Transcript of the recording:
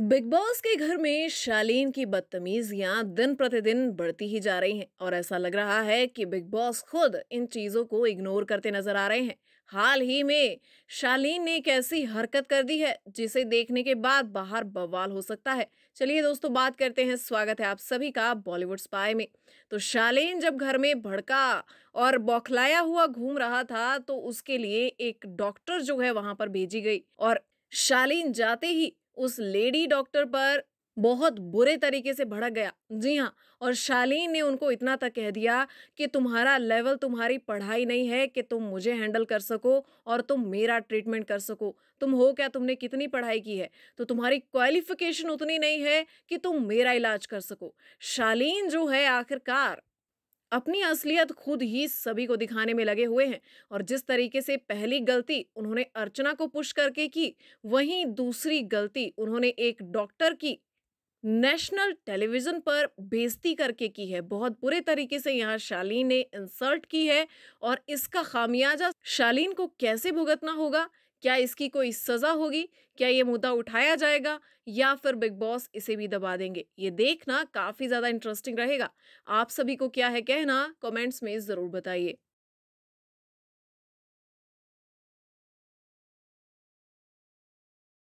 Big boss के घर में शालीन की बदतमीजियां दिन प्रतिदिन बढ़ती ही जा रही हैं और ऐसा लग रहा है कि बिग बॉस खुद इन चीज़ों को इग्नोर करते नजर आ रहे हैं। हाल ही में शालीन ने एक ऐसी हरकत कर दी है जिसे देखने के बाद बाहर बवाल हो सकता है। चलिए दोस्तों बात करते हैं, स्वागत है आप सभी का बॉलीवुड स्पाई में। तो शालीन जब घर में भड़का और बौखलाया हुआ घूम रहा था तो उसके लिए एक डॉक्टर जो है वहां पर भेजी गई और शालीन जाते ही उस लेडी डॉक्टर पर बहुत बुरे तरीके से भड़क गया। जी हाँ, और शालीन ने उनको इतना तक कह दिया कि तुम्हारा लेवल, तुम्हारी पढ़ाई नहीं है कि तुम मुझे हैंडल कर सको और तुम मेरा ट्रीटमेंट कर सको। तुम हो क्या, तुमने कितनी पढ़ाई की है, तो तुम्हारी क्वालिफिकेशन उतनी नहीं है कि तुम मेरा इलाज कर सको। शालीन जो है आखिरकार अपनी असलियत खुद ही सभी को दिखाने में लगे हुए हैं और जिस तरीके से पहली गलती उन्होंने अर्चना को पुश करके की, वहीं दूसरी गलती उन्होंने एक डॉक्टर की नेशनल टेलीविजन पर बेइज्जती करके की है। बहुत बुरे तरीके से यहाँ शालीन ने इंसल्ट की है और इसका खामियाजा शालीन को कैसे भुगतना होगा, क्या इसकी कोई सज़ा होगी, क्या ये मुद्दा उठाया जाएगा या फिर बिग बॉस इसे भी दबा देंगे, ये देखना काफ़ी ज़्यादा इंटरेस्टिंग रहेगा। आप सभी को क्या है कहना, कमेंट्स में ज़रूर बताइए।